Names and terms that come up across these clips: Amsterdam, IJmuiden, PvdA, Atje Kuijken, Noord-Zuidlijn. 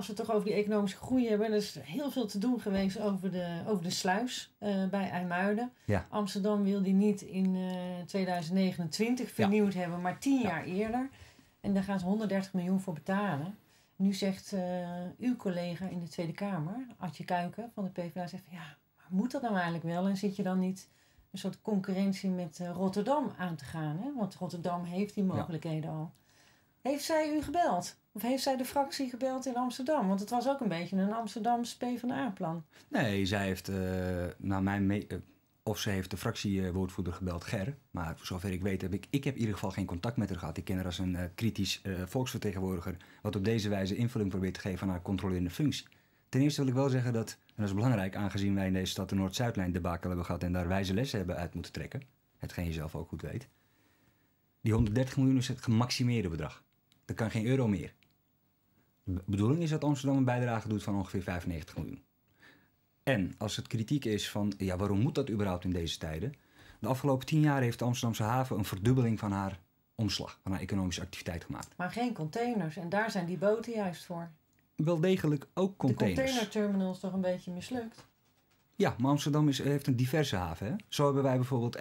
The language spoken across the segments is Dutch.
Als we het toch over die economische groei hebben, er is heel veel te doen geweest over de sluis bij IJmuiden. Ja. Amsterdam wil die niet in 2029 vernieuwd hebben, maar 10 jaar eerder. En daar gaan ze 130 miljoen voor betalen. Nu zegt uw collega in de Tweede Kamer, Atje Kuijken van de PvdA, zegt van, ja, maar moet dat nou eigenlijk wel? En zit je dan niet een soort concurrentie met Rotterdam aan te gaan? Hè? Want Rotterdam heeft die mogelijkheden al. Heeft zij u gebeld? Of heeft zij de fractie gebeld in Amsterdam? Want het was ook een beetje een Amsterdams PvdA-plan. Nee, zij heeft, naar mijn of ze heeft de fractiewoordvoerder gebeld, Ger. Maar voor zover ik weet, heb ik in ieder geval geen contact met haar gehad. Ik ken haar als een kritisch volksvertegenwoordiger, wat op deze wijze invulling probeert te geven aan haar controlerende functie. Ten eerste wil ik wel zeggen dat, en dat is belangrijk, aangezien wij in deze stad de Noord-Zuidlijn debakel hebben gehad en daar wijze lessen hebben uit moeten trekken, hetgeen je zelf ook goed weet, die 130 miljoen is het gemaximeerde bedrag. Er kan geen euro meer. De bedoeling is dat Amsterdam een bijdrage doet van ongeveer 95 miljoen. En als het kritiek is van, ja, waarom moet dat überhaupt in deze tijden? De afgelopen 10 jaar heeft de Amsterdamse haven een verdubbeling van haar omslag, van haar economische activiteit gemaakt. Maar geen containers, en daar zijn die boten juist voor. Wel degelijk ook containers. De containerterminal is toch een beetje mislukt? Ja, maar Amsterdam heeft een diverse haven. Hè? Zo hebben wij bijvoorbeeld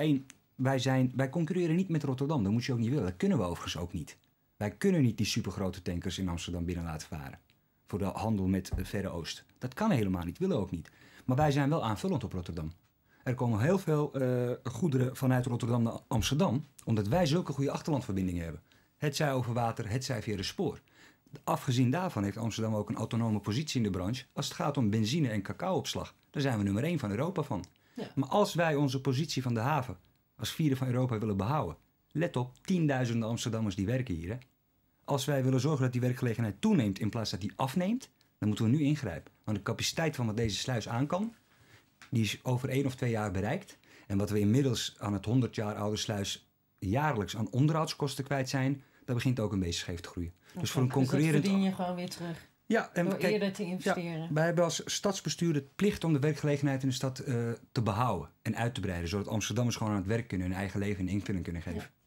wij concurreren niet met Rotterdam, dat moet je ook niet willen. Dat kunnen we overigens ook niet. Wij kunnen niet die supergrote tankers in Amsterdam binnen laten varen. Voor de handel met het Verre Oosten. Dat kan helemaal niet, willen ook niet. Maar wij zijn wel aanvullend op Rotterdam. Er komen heel veel goederen vanuit Rotterdam naar Amsterdam, omdat wij zulke goede achterlandverbindingen hebben. Hetzij over water, hetzij via de spoor. Afgezien daarvan heeft Amsterdam ook een autonome positie in de branche als het gaat om benzine- en cacaoopslag. Daar zijn we nummer 1 van Europa van. Ja. Maar als wij onze positie van de haven als 4e van Europa willen behouden, let op, 10.000 Amsterdammers die werken hier. Hè? Als wij willen zorgen dat die werkgelegenheid toeneemt in plaats dat die afneemt, dan moeten we nu ingrijpen. Want de capaciteit van wat deze sluis aan kan, die is over 1 of 2 jaar bereikt. En wat we inmiddels aan het 100 jaar oude sluis jaarlijks aan onderhoudskosten kwijt zijn, dat begint ook een beetje scheef te groeien. Dus voor een concurrerend, dat verdien je gewoon weer terug. Ja, en door eerder te investeren. Ja, wij hebben als stadsbestuur de plicht om de werkgelegenheid in de stad te behouden en uit te breiden. Zodat Amsterdammers gewoon aan het werk kunnen, hun eigen leven een invulling kunnen geven. Ja.